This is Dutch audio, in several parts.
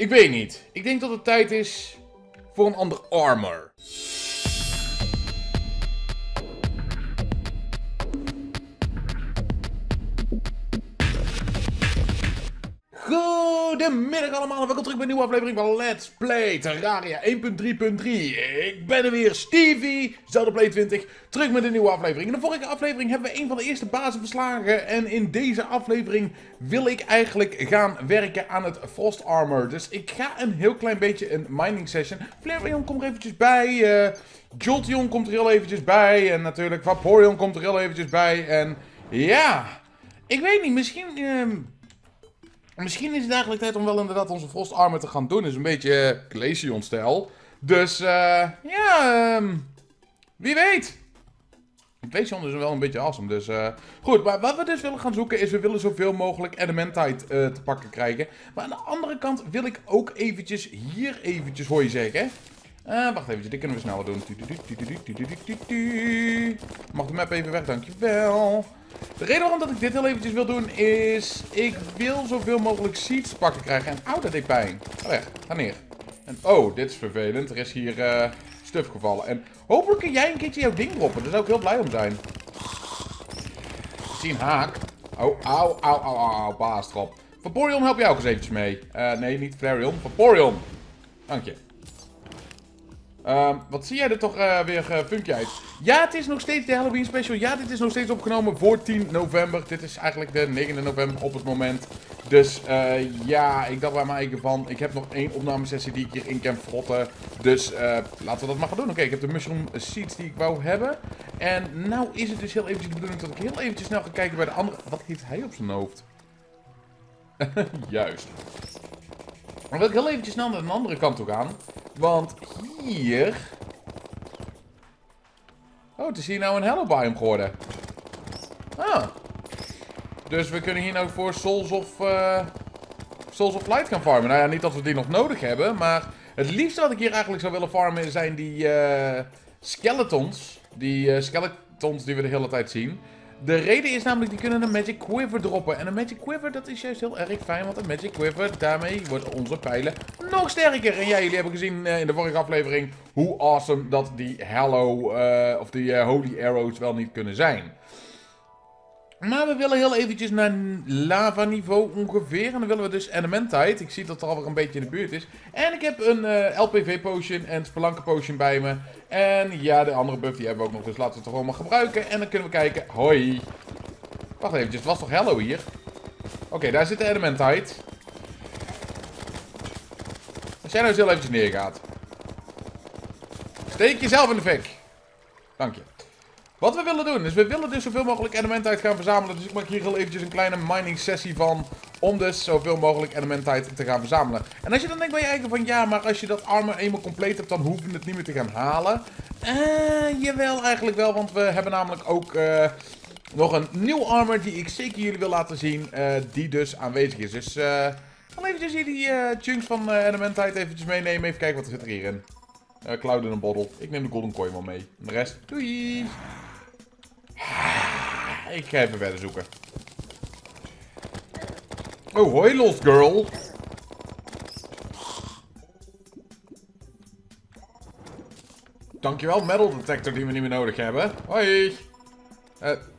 Ik weet niet. Ik denk dat het tijd is voor een ander armor. Goedemiddag allemaal en welkom terug bij een nieuwe aflevering van Let's Play Terraria 1.3.3. Ik ben er weer, Stevie, Zelda Play20, terug met een nieuwe aflevering. In de vorige aflevering hebben we een van de eerste bazen verslagen en in deze aflevering wil ik eigenlijk gaan werken aan het Frost Armor. Dus ik ga een heel klein beetje een mining session. Flareon komt er eventjes bij, Jolteon komt er heel eventjes bij en natuurlijk Vaporeon komt er heel eventjes bij. En ja, ik weet niet, misschien is het eigenlijk tijd om wel inderdaad onze Frost Armor te gaan doen. Is een beetje Glaceon-stijl. Dus ja, wie weet. Glaceon is wel een beetje awesome. Dus goed, maar wat we dus willen gaan zoeken is we willen zoveel mogelijk Elementite te pakken krijgen. Maar aan de andere kant wil ik ook eventjes hier eventjes hoor je zeggen. Wacht even, dit kunnen we sneller doen. Mag de map even weg, dankjewel. De reden waarom dat ik dit heel eventjes wil doen is... ik wil zoveel mogelijk seeds pakken krijgen. En oh, dat deed pijn. Ga weg, ga neer. En oh, dit is vervelend. Er is hier stuff gevallen. En hopelijk kun jij een keertje jouw ding droppen. Daar zou ik heel blij om zijn. Ik zie een haak. Oh, au, au, au, au, baas drop. Vaporeon, help jou ook eens eventjes mee. Nee, niet Flareon. Vaporeon. Dank je. Wat zie jij er toch weer funky uit? Ja, het is nog steeds de Halloween special. Ja, dit is nog steeds opgenomen voor 10 november. Dit is eigenlijk de 9e november op het moment. Dus ja, ik dacht bij mijn eigen van. Ik heb nog één opnamesessie die ik hierin kan frotten. Dus laten we dat maar gaan doen. Oké, ik heb de mushroom seeds die ik wou hebben. En nou is het dus heel eventjes de bedoeling dat ik heel eventjes snel ga kijken bij de andere... Wat heeft hij op zijn hoofd? Juist. Dan wil ik heel eventjes snel naar de andere kant toe gaan. Want hier... Oh, het is hier nou een Hallow Biome geworden. Ah. Dus we kunnen hier nou voor Souls of Light gaan farmen. Nou ja, niet dat we die nog nodig hebben. Maar het liefste wat ik hier eigenlijk zou willen farmen zijn die skeletons. Die skeletons die we de hele tijd zien. De reden is namelijk, die kunnen een Magic Quiver droppen. En een Magic Quiver, dat is juist heel erg fijn. Want een Magic Quiver, daarmee wordt onze pijlen nog sterker. En ja, jullie hebben gezien in de vorige aflevering hoe awesome dat die Holy Arrows wel niet kunnen zijn. Maar we willen heel eventjes naar lava niveau ongeveer. En dan willen we dus Elementite. Ik zie dat er alweer een beetje in de buurt is. En ik heb een LPV potion en Spelanka potion bij me. En ja, de andere buff die hebben we ook nog. Dus laten we het gewoon maar gebruiken. En dan kunnen we kijken. Hoi. Wacht eventjes, het was toch Hallow hier? Oké, daar zit de Elementite. Als jij nou eens heel eventjes neergaat. Steek jezelf in de fik. Dank je. Wat we willen doen, is we willen dus zoveel mogelijk Elementite gaan verzamelen. Dus ik maak hier heel eventjes een kleine mining sessie van. Om dus zoveel mogelijk Elementite te gaan verzamelen. En als je dan denkt bij je eigen van ja, maar als je dat armor eenmaal compleet hebt, dan hoeven we het niet meer te gaan halen. Jawel, eigenlijk wel. Want we hebben namelijk ook nog een nieuw armor die ik zeker jullie wil laten zien. Die dus aanwezig is. Dus dan eventjes hier die chunks van Elementite eventjes meenemen. Even kijken wat er zit er hierin. Cloud in een bottle. Ik neem de golden coin wel mee. En de rest, doei! Ik ga even verder zoeken. Oh, hoi Lost Girl. Dankjewel, Metal Detector die we niet meer nodig hebben. Hoi.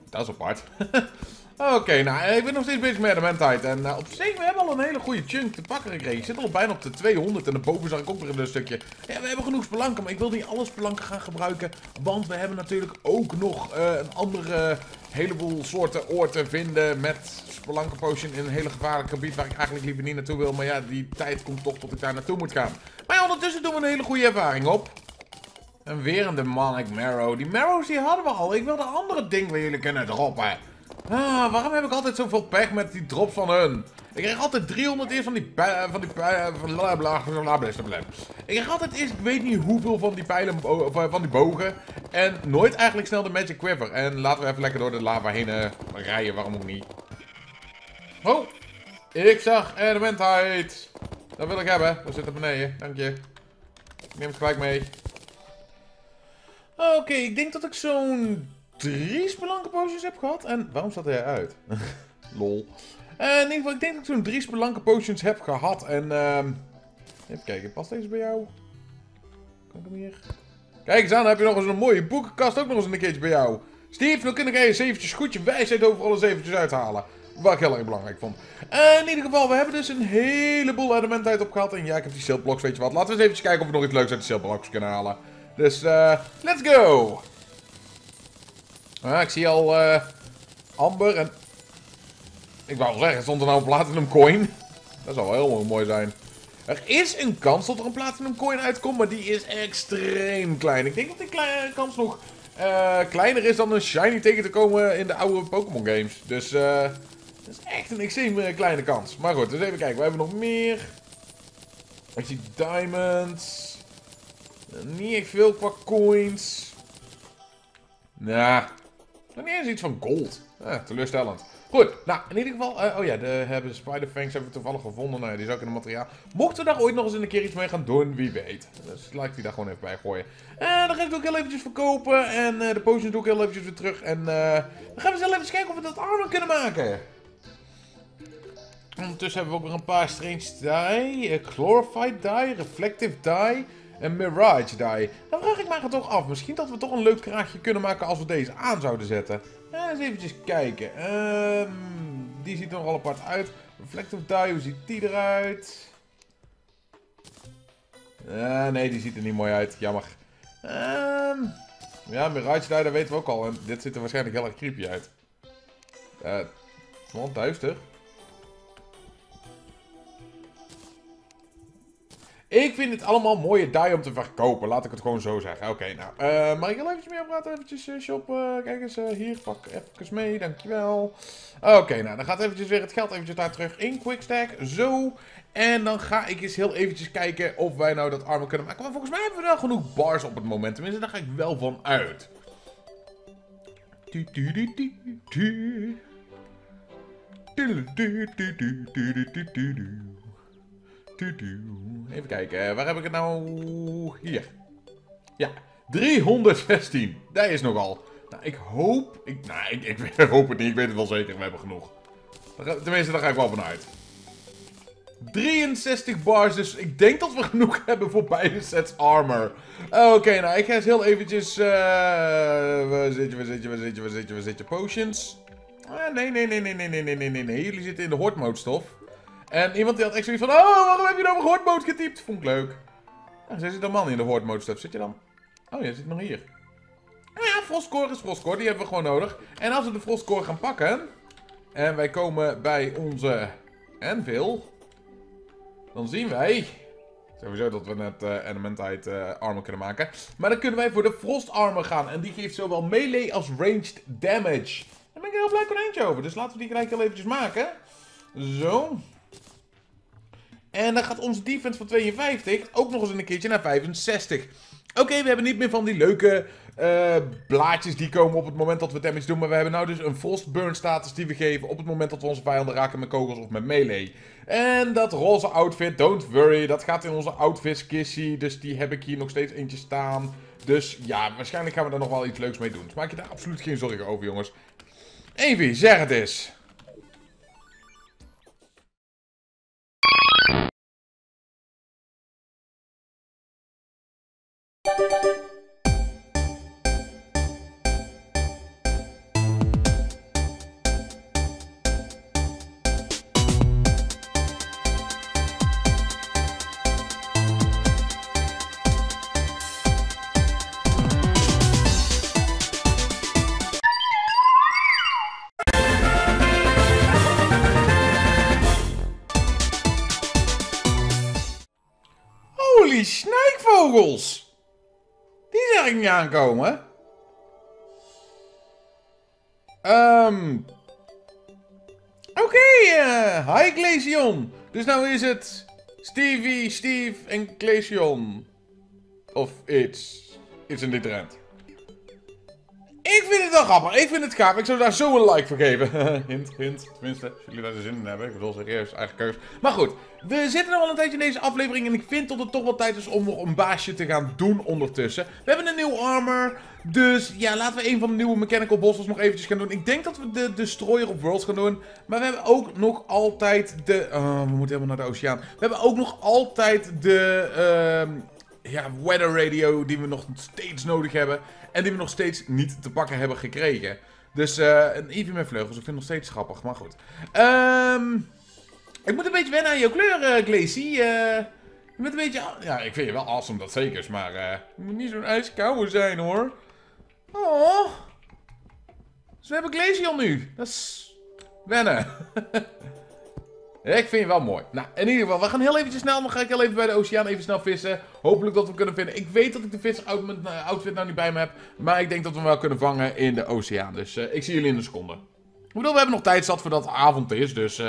Dat is apart. Oké, nou, ik ben nog steeds bezig met Elementite. En op zich, we hebben al een hele goede chunk te pakken gekregen. Ik zit al bijna op de 200 en daarboven zag ik ook weer een stukje. Ja, we hebben genoeg spelanken, maar ik wil niet alle spelanken gaan gebruiken. Want we hebben natuurlijk ook nog een andere heleboel soorten oor te vinden met spelanken potion in een hele gevaarlijk gebied waar ik eigenlijk liever niet naartoe wil. Maar ja, die tijd komt toch tot ik daar naartoe moet gaan. Maar ja, ondertussen doen we een hele goede ervaring op. En weer een demonic marrow. Die marrows die hadden we al. Ik wil de andere ding waar jullie kunnen droppen. Ah, waarom heb ik altijd zoveel pech met die drops van hun? Ik krijg altijd 300 eerst van die pijlen... Ik krijg altijd eerst, ik weet niet hoeveel van die pijlen... van die bogen. En nooit eigenlijk snel de Magic Quiver. En laten we even lekker door de lava heen rijden, waarom ook niet. Oh, ik zag Elementite. Dat wil ik hebben. Dat zit er beneden, dank je. Ik neem het gelijk mee. Oké, ik denk dat ik zo'n... 3 Spelanka potions heb gehad. En waarom staat hij eruit? Lol. In ieder geval, ik denk dat ik zo'n 3 Spelanka potions heb gehad. En Even kijken, past deze bij jou? Kan ik hem hier? Kijk eens aan, dan heb je nog eens een mooie boekenkast ook nog eens een keertje bij jou. Steve, dan kan ik eens eventjes goed je wijsheid over alles eventjes uithalen. Wat ik heel erg belangrijk vond. In ieder geval, we hebben dus een heleboel elementheid opgehaald. En ja, ik heb die steelblocks, weet je wat. Laten we eens even kijken of we nog iets leuks uit de steelblocks kunnen halen. Dus, let's go! Ik zie al amber en... Ik wou zeggen, stond er nou een platinum coin? Dat zou wel heel mooi zijn. Er is een kans dat er een platinum coin uitkomt, maar die is extreem klein. Ik denk dat die kans nog kleiner is dan een shiny tegen te komen in de oude Pokémon games. Dus dat is echt een extreem kleine kans. Maar goed, dus even kijken. We hebben nog meer. Ik zie diamonds. Niet echt veel qua coins. Nou, nog niet eens iets van gold. Teleurstellend. Goed, nou, in ieder geval... oh ja, de Spider Fangs hebben we toevallig gevonden. Nou ja, die is ook in het materiaal. Mochten we daar ooit nog eens een keer iets mee gaan doen, wie weet. Dus laat ik die daar gewoon even bij gooien. Dan ga ik het ook heel eventjes verkopen. En de potions doe ik heel eventjes weer terug. En dan gaan we zelf even kijken of we dat armor kunnen maken. Ondertussen hebben we ook weer een paar Strange Die. Glorified Die, Reflective Die en Mirage Die. Dan vraag ik me toch af. Misschien dat we toch een leuk kraagje kunnen maken als we deze aan zouden zetten. Eens eventjes kijken. Die ziet er nogal apart uit. Reflective Die, hoe ziet die eruit? Nee, die ziet er niet mooi uit. Jammer. Ja, Mirage Die, dat weten we ook al. En dit ziet er waarschijnlijk heel erg creepy uit. Want duister. Ik vind het allemaal mooie die om te verkopen. Laat ik het gewoon zo zeggen. Oké, nou. Mag ik heel eventjes mee praten? Eventjes shoppen. Kijk eens, hier. Pak even mee. Dankjewel. Oké, nou. Dan gaat eventjes weer het geld eventjes daar terug in. Quickstack. Zo. En dan ga ik eens heel eventjes kijken of wij nou dat armor kunnen maken. Maar volgens mij hebben we wel genoeg bars op het moment. Tenminste, daar ga ik wel van uit. Even kijken, waar heb ik het nou? Hier. Ja, 316. Dat is nogal. Nou, ik hoop... Ik hoop het niet, ik weet het wel zeker. We hebben genoeg. Tenminste, daar ga ik wel vanuit. 63 bars, dus ik denk dat we genoeg hebben voor beide sets armor. Oké, nou, ik ga eens heel eventjes... Waar zit je? Potions. Nee. Jullie zitten in de Horde Mode stof. En iemand die had echt zoiets van, oh, waarom heb je nou mijn Horde Mode getypt? Vond ik leuk. Nou, zij zit normaal niet in de Horde Mode stuff. Zit je dan? Oh, jij zit nog hier. Nou ja, Frostcore is Frostcore. Die hebben we gewoon nodig. En als we de Frostcore gaan pakken, en wij komen bij onze Anvil, dan zien wij... Sowieso dat we net Elementite armor kunnen maken. Maar dan kunnen wij voor de Frost Armor gaan. En die geeft zowel melee als ranged damage. Daar ben ik heel blij konijntje over. Dus laten we die gelijk heel eventjes maken. Zo. En dan gaat onze defense van 52 ook nog eens een keertje naar 65. Oké, we hebben niet meer van die leuke blaadjes die komen op het moment dat we damage doen. Maar we hebben nou dus een frost burn status die we geven op het moment dat we onze vijanden raken met kogels of met melee. En dat roze outfit, don't worry, dat gaat in onze outfit kissie. Dus die heb ik hier nog steeds eentje staan. Dus ja, waarschijnlijk gaan we daar nog wel iets leuks mee doen. Dus maak je daar absoluut geen zorgen over, jongens. Evie, zeg het eens. Holy snijkvogels! Die zag ik niet aankomen. Oké, hi Glaceon. Dus nou is het Stevie, Steve en Glaceon. Of iets in die trend. Ik vind het wel grappig. Ik vind het gaaf. Ik zou daar zo een like voor geven. Hint, hint. Tenminste, als jullie daar zin in hebben. Ik bedoel, serieus, eigen keus. Maar goed, we zitten nog wel een tijdje in deze aflevering. En ik vind dat het toch wel tijd is om nog een baasje te gaan doen ondertussen. We hebben een nieuw armor. Dus ja, laten we een van de nieuwe mechanical bosses nog eventjes gaan doen. Ik denk dat we de Destroyer of Worlds gaan doen. Maar we hebben ook nog altijd de... we moeten helemaal naar de oceaan. We hebben ook nog altijd de... ja, weather radio die we nog steeds nodig hebben. En die we nog steeds niet te pakken hebben gekregen. Dus een Eevee met vleugels. Ik vind het nog steeds grappig, maar goed. Ik moet een beetje wennen aan jouw kleur, Glacy. Je bent een beetje... Ja, ik vind je wel awesome, dat zeker. Maar je moet niet zo'n ijskouwe zijn, hoor. Oh. Dus we hebben Glaceon nu. Dat is... wennen. Ik vind je wel mooi. Nou, in ieder geval, we gaan heel eventjes snel. Dan ga ik heel even bij de oceaan even snel vissen. Hopelijk dat we hem kunnen vinden. Ik weet dat ik de vissersoutfit nou niet bij me heb. Maar ik denk dat we hem wel kunnen vangen in de oceaan. Dus ik zie jullie in een seconde. Ik bedoel, we hebben nog tijd zat voor dat avond is. Dus...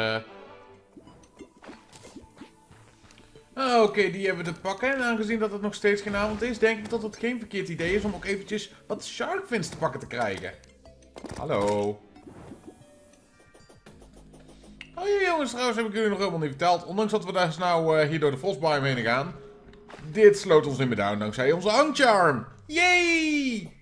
Oké, die hebben we te pakken. En aangezien dat het nog steeds geen avond is, denk ik dat het geen verkeerd idee is om ook eventjes wat sharkvins te pakken te krijgen. Hallo. Oh ja, jongens, trouwens heb ik jullie nog helemaal niet verteld. Ondanks dat we daar dus nou hier door de Frostcore heen gaan. Dit sloot ons niet meer down dankzij onze hangcharm. Yay!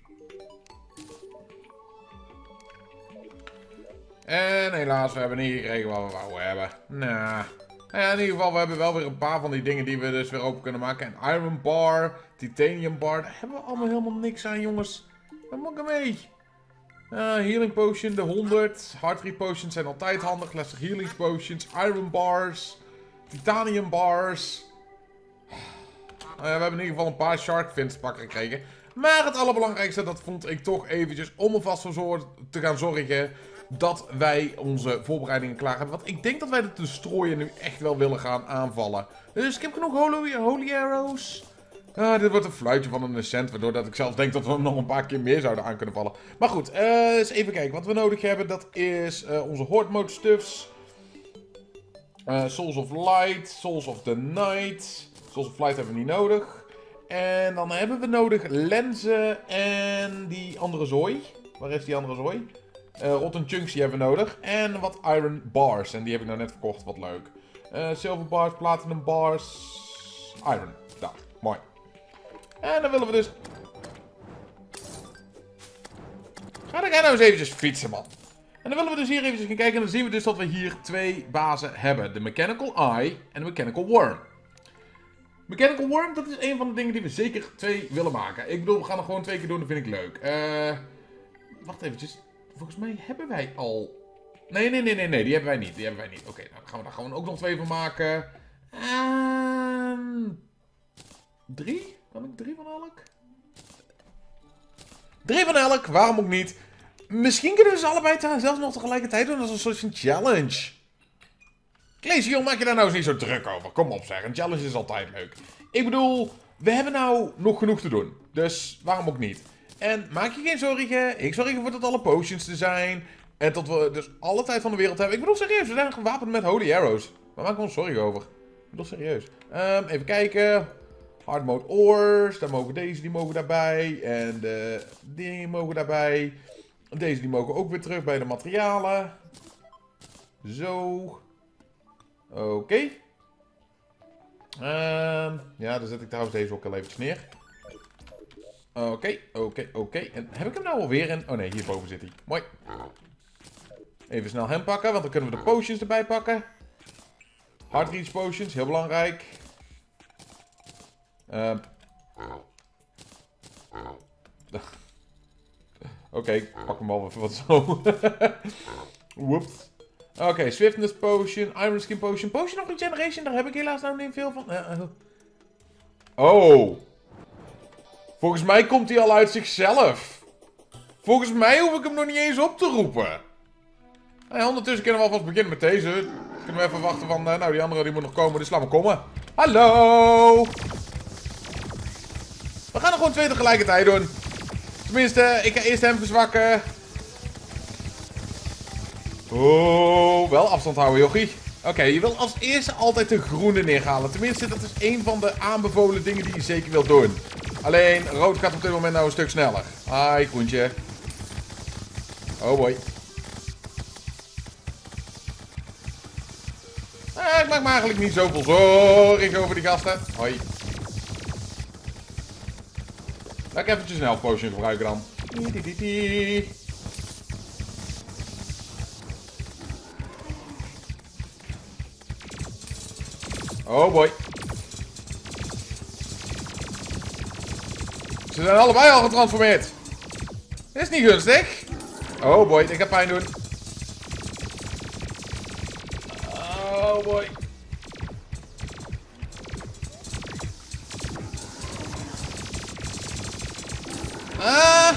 En helaas, we hebben niet gekregen wat we wouden hebben. Nou, ja, in ieder geval, we hebben wel weer een paar van die dingen die we dus weer open kunnen maken. Een iron bar, titanium bar. Daar hebben we allemaal helemaal niks aan, jongens. Wat moet ik ermee? Healing potion, de 100. Heart rate potions zijn altijd handig. Classic healing potions, iron bars, titanium bars. We hebben in ieder geval een paar shark fins pakken gekregen. Maar het allerbelangrijkste, dat vond ik toch eventjes om er vast voor te gaan zorgen dat wij onze voorbereidingen klaar hebben. Want ik denk dat wij de destroyer nu echt wel willen gaan aanvallen. Dus ik heb genoeg holy arrows. Dit wordt een fluitje van een cent, waardoor dat ik zelf denk dat we hem nog een paar keer meer zouden aan kunnen vallen. Maar goed, eens even kijken. Wat we nodig hebben, dat is onze Horde Mode stuffs. Souls of Light, Souls of the Night. Souls of Light hebben we niet nodig. En dan hebben we nodig lenzen en die andere zooi. Waar is die andere zooi? Rotten Chunks, die hebben we nodig. En wat Iron Bars, en die heb ik nou net verkocht, wat leuk. Silver Bars, Platinum Bars, Iron. Daar, mooi. En dan willen we dus... Ga ik nou eens eventjes fietsen, man. En dan willen we dus hier eventjes gaan kijken. En dan zien we dus dat we hier twee bazen hebben. De Mechanical Eye en de Mechanical Worm. Mechanical Worm, dat is een van de dingen die we zeker twee willen maken. Ik bedoel, we gaan er gewoon twee keer doen. Dat vind ik leuk. Wacht eventjes. Volgens mij hebben wij al... Nee. Die hebben wij niet. Oké, nou gaan we daar gewoon ook nog twee van maken. Drie? Kan ik drie van elk? Drie van elk, waarom ook niet? Misschien kunnen we ze allebei zelfs nog tegelijkertijd doen als een soort van challenge. Glaceon, maak je daar nou eens niet zo druk over. Kom op zeg, een challenge is altijd leuk. Ik bedoel, we hebben nou nog genoeg te doen. Dus waarom ook niet? En maak je geen zorgen. Ik zorg ervoor dat alle potions er zijn. En dat we dus alle tijd van de wereld hebben. Ik bedoel serieus, we zijn gewapend met Holy Arrows. Waar maken we ons zorgen over? Ik bedoel serieus. Even kijken... Hard mode ores, daar mogen deze, die mogen daarbij. En die mogen daarbij. Deze, die mogen ook weer terug bij de materialen. Zo. Oké. Ja, dan zet ik trouwens deze ook al eventjes neer. Oké. En heb ik hem nou alweer in? Oh nee, hierboven zit hij. Mooi. Even snel hem pakken, want dan kunnen we de potions erbij pakken. Hard reach potions, heel belangrijk. Oké, ik pak hem al even wat zo. Whoops. Oké, swiftness potion, iron skin potion, potion of regeneration, daar heb ik helaas nou niet veel van. Oh. Volgens mij komt hij al uit zichzelf. Volgens mij hoef ik hem nog niet eens op te roepen. Nou ja, ondertussen kunnen we alvast beginnen met deze. Kunnen we even wachten van, nou die andere die moet nog komen, dus laat maar komen. Hallo. We gaan er gewoon twee tegelijkertijd doen. Tenminste, ik ga eerst hem verzwakken. Oh, wel afstand houden, jochie. Oké, je wil als eerste altijd de groene neerhalen. Tenminste, dat is een van de aanbevolen dingen die je zeker wilt doen. Alleen, rood gaat op dit moment nou een stuk sneller. Hi, koentje. Oh boy. Ik maak me eigenlijk niet zoveel zorgen over die gasten. Hoi. Laat ik eventjes een health potion gebruiken dan. Oh boy. Ze zijn allebei al getransformeerd. Dit is niet gunstig. Oh boy, ik ga pijn doen. Oh boy. Ah.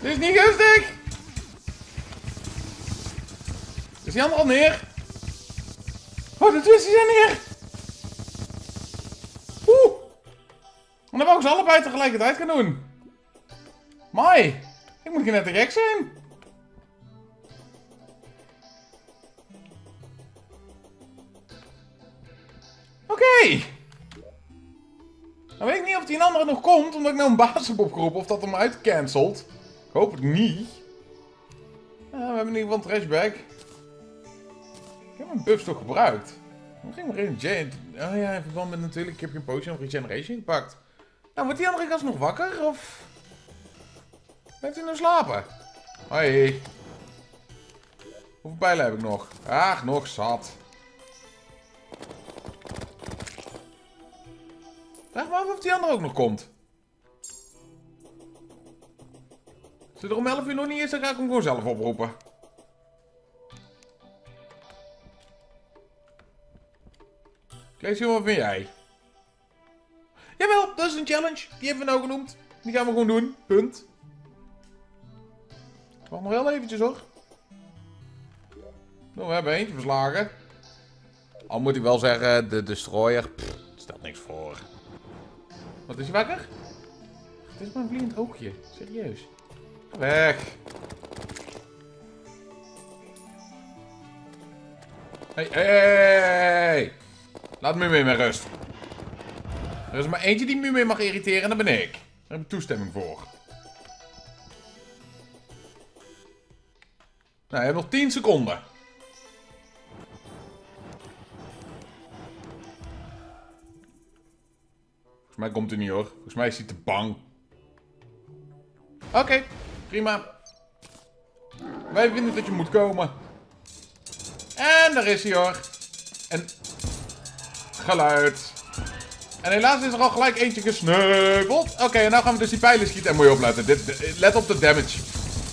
Dit is niet gunstig. Is die ander al neer? Oh, de twisties zijn neer. Oeh. En dan wou ik ze allebei tegelijkertijd gaan doen. Mai. Ik moet hier net te gek zijn. Oké. Dan weet ik niet of die een andere nog komt, omdat ik nou een baas heb opgeroepen of dat hem uitcancelt. Ik hoop het niet. We hebben in ieder geval een trashback. Ik heb mijn buffs toch gebruikt? Dan ging maar in Jade. Oh ja, in verband met natuurlijk, ik heb geen potion of regeneration gepakt. Nou, wordt die andere gast nog wakker? Of blijft hij nou slapen? Hoi. Hoeveel pijlen heb ik nog? Ach, nog zat. Vraag me af of die andere ook nog komt. Als hij er om 11 uur nog niet is, dan ga ik hem gewoon zelf oproepen. Glaceon, wat vind jij? Jawel, dat is een challenge. Die hebben we nou genoemd. Die gaan we gewoon doen. Punt. Ik wacht nog heel eventjes hoor. Nou, we hebben eentje verslagen. Al moet ik wel zeggen, de Destroyer stelt niks voor. Wat is hij wakker? Het is maar een blind oogje. Serieus. Weg. Hey, hey. Laat Mumé maar rust. Er is maar eentje die Mumé mag irriteren en dat ben ik. Daar heb ik toestemming voor. Nou, je hebt nog 10 seconden. Volgens mij komt hij niet hoor. Volgens mij is hij te bang. Oké, prima. Wij vinden dat je moet komen. En daar is hij hoor. En... geluid. En helaas is er al gelijk eentje gesneuveld. Oké, en nou gaan we dus die pijlen schieten. En moet je opletten. Let op de damage.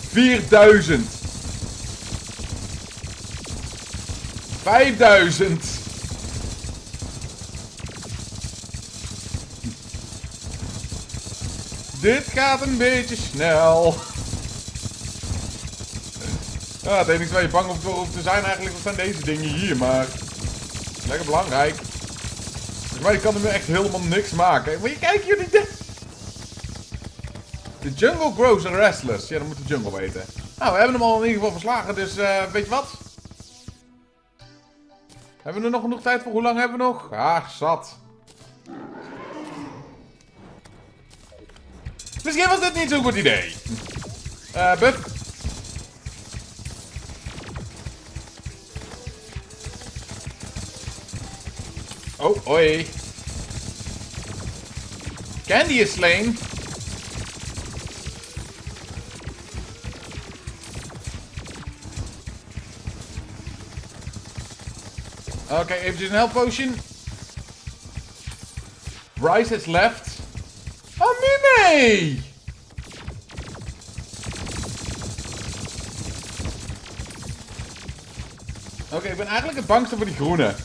4000. 5000. Dit gaat een beetje snel. Ja, het enige waar je bang voor hoeft te zijn eigenlijk, wat zijn deze dingen hier, maar... lekker belangrijk. Maar je kan er nu echt helemaal niks maken. Moet je kijken jullie dit. The jungle grows and restless. Ja, dat moet de jungle weten. Nou, we hebben hem al in ieder geval verslagen, dus weet je wat? Hebben we er nog genoeg tijd voor? Hoe lang hebben we nog? Ah, zat. Misschien was dit niet zo'n goed idee. Bup. Oh, hoi. Candy is slain. Oké, eventjes een health potion. Bryce is left. Oh, Mimé! Oké, ik ben eigenlijk het bangste voor die groene.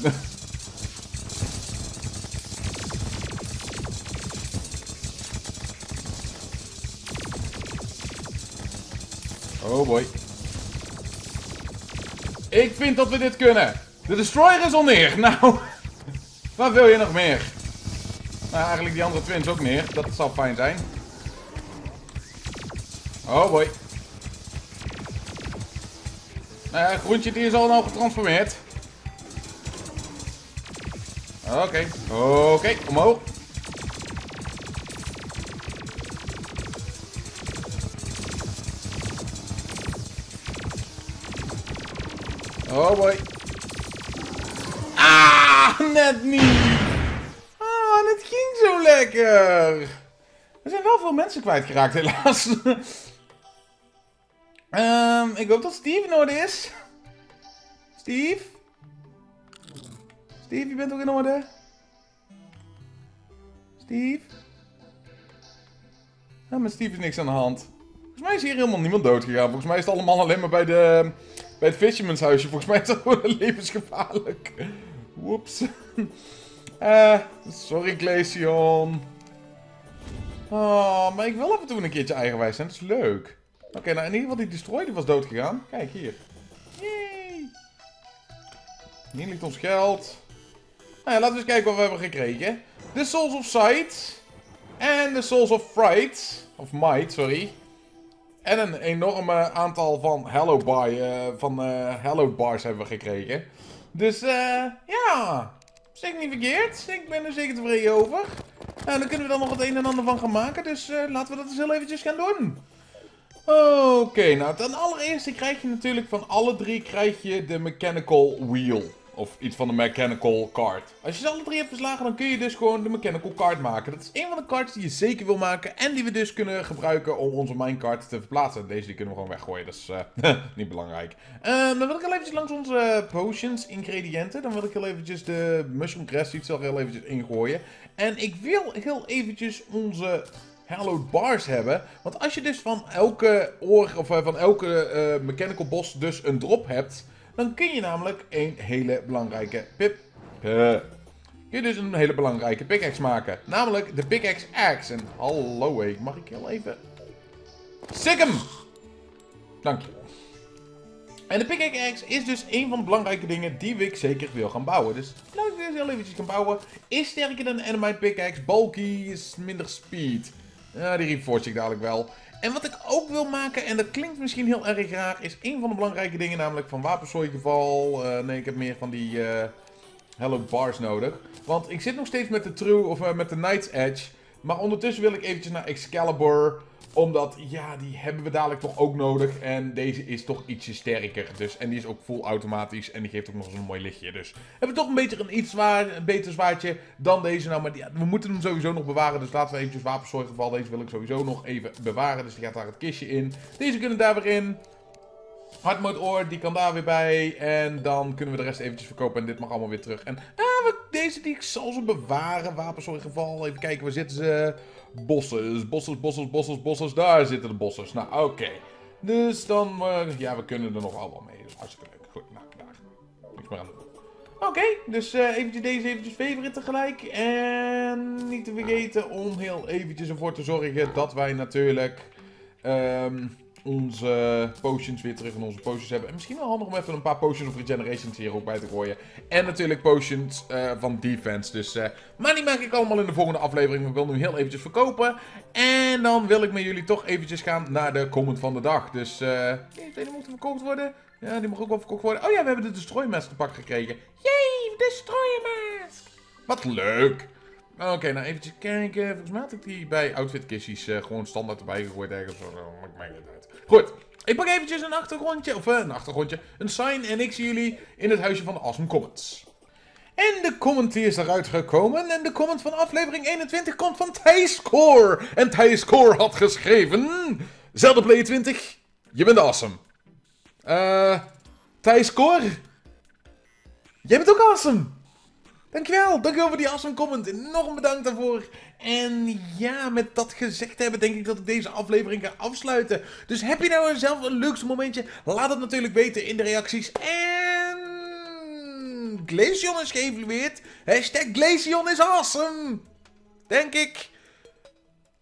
Oh boy. Ik vind dat we dit kunnen. De Destroyer is al neer. Nou, wat wil je nog meer? Nou, eigenlijk die andere twins ook neer. Dat zal fijn zijn. Oh boy. Nou ja, groentje die is al nou getransformeerd. Oké, omhoog. Oh boy. Ah, net niet. Ah, het ging zo lekker. Er zijn wel veel mensen kwijtgeraakt, helaas. Ik hoop dat Steve in orde is. Steve? Steve, je bent ook in orde? Steve? Ja, met Steve is niks aan de hand. Volgens mij is hier helemaal niemand dood gegaan. Volgens mij is het allemaal alleen maar bij de... bij het Fisherman's huisje. Volgens mij is dat gewoon levensgevaarlijk. Woeps. Sorry, Glaceon. Oh, maar ik wil af en toe een keertje eigenwijs zijn. Dat is leuk. Oké, nou in ieder geval die Destroyer was dood gegaan. Kijk, hier. Yay. Hier ligt ons geld. Nou ja, laten we eens kijken wat we hebben gekregen. De Souls of Sight. En de Souls of Fright. Of Might, sorry. En een enorme aantal van Hallow bars hebben we gekregen. Dus ja, zeker niet verkeerd. Ik ben er zeker tevreden over. Nou, dan kunnen we dan nog het een en ander van gaan maken. Dus laten we dat eens heel eventjes gaan doen. Oké, nou ten allereerste krijg je natuurlijk van alle drie krijg je de Mechanical Wheel. Of iets van de Mechanical Card. Als je ze alle drie hebt verslagen, dan kun je dus gewoon de Mechanical Card maken. Dat is een van de cards die je zeker wil maken. En die we dus kunnen gebruiken om onze minecart te verplaatsen. Deze die kunnen we gewoon weggooien. Dat is niet belangrijk. Dan wil ik al eventjes langs onze potions, ingrediënten. Dan wil ik heel eventjes de mushroom grass seeds al heel eventjes ingooien. En ik wil heel eventjes onze Hallowed bars hebben. Want als je dus van elke mechanical boss dus een drop hebt... dan kun je namelijk een hele belangrijke pickaxe maken. Namelijk de pickaxe axe. En hallo, mag ik heel even... Sikkem! Dank je. En de pickaxe axe is dus een van de belangrijke dingen die ik zeker wil gaan bouwen. Dus laat ik dus heel eventjes gaan bouwen. Is sterker dan een enemy pickaxe. Bulky is minder speed. Ja, die reforge ik dadelijk wel. En wat ik ook wil maken, en dat klinkt misschien heel erg raar, is een van de belangrijke dingen, namelijk van wapenzooi-geval. Nee, ik heb meer van die Hallowed bars nodig. Want ik zit nog steeds met de met de Knight's Edge. Maar ondertussen wil ik eventjes naar Excalibur. Omdat, ja, die hebben we dadelijk toch ook nodig. En deze is toch ietsje sterker. Dus, en die is ook full automatisch. En die geeft ook nog eens een mooi lichtje. Dus hebben we toch een beetje een beter zwaardje dan deze. Nou, maar ja, we moeten hem sowieso nog bewaren. Dus laten we eventjes wapenzooi-geval. Deze wil ik sowieso nog even bewaren. Dus die gaat daar het kistje in. Deze kunnen daar weer in. Hard mode ore, die kan daar weer bij. En dan kunnen we de rest eventjes verkopen. En dit mag allemaal weer terug. En deze die ik zal ze bewaren. Wapenzooi-geval. Even kijken, waar zitten ze? Bossers. Daar zitten de bossers. Nou, oké. Dus dan... ja, we kunnen er nog allemaal mee. Dus hartstikke leuk. Goed, nou, daar. Niks meer aan doen. Oké, dus eventjes deze eventjes favorite tegelijk. En niet te vergeten om heel eventjes ervoor te zorgen dat wij natuurlijk... onze potions weer terug in onze potions hebben. En misschien wel handig om even een paar potions of regenerations hier ook bij te gooien. En natuurlijk potions van defense. Dus, maar die maak ik allemaal in de volgende aflevering. Ik wil nu heel eventjes verkopen. En dan wil ik met jullie toch eventjes gaan naar de comment van de dag. Dus die moet verkocht worden. Ja, die mag ook wel verkocht worden. Oh ja, we hebben de Destroy Mask te pakken gekregen. Yay, Destroy Mask! Wat leuk! Oké, nou eventjes kijken. Volgens mij had ik die bij outfit kissies gewoon standaard erbij gegooid ergens. Maakt niet uit. Goed, ik pak eventjes een achtergrondje. Of een sign. En ik zie jullie in het huisje van de Awesome Comments. En de comment die is eruit gekomen. En de comment van aflevering 21 komt van Thijs Core. En Thijs Core had geschreven... Zelda Play20, je bent awesome. Thijs Core, jij bent ook awesome. Dankjewel voor die awesome comment. Enorm bedankt daarvoor. En ja, met dat gezegd hebben denk ik dat ik deze aflevering ga afsluiten. Dus heb je nou zelf een leukste momentje? Laat het natuurlijk weten in de reacties. En... Glaceon is geëvalueerd. Hashtag Glaceon is awesome. Denk ik.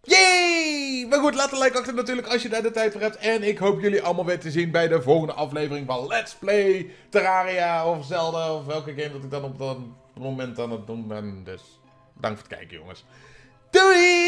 Yay! Maar goed, laat een like achter natuurlijk als je daar de tijd voor hebt. En ik hoop jullie allemaal weer te zien bij de volgende aflevering van Let's Play Terraria of Zelda. Of welke game dat ik dan op dat moment aan het doen ben. Dus bedankt voor het kijken, jongens. Doei!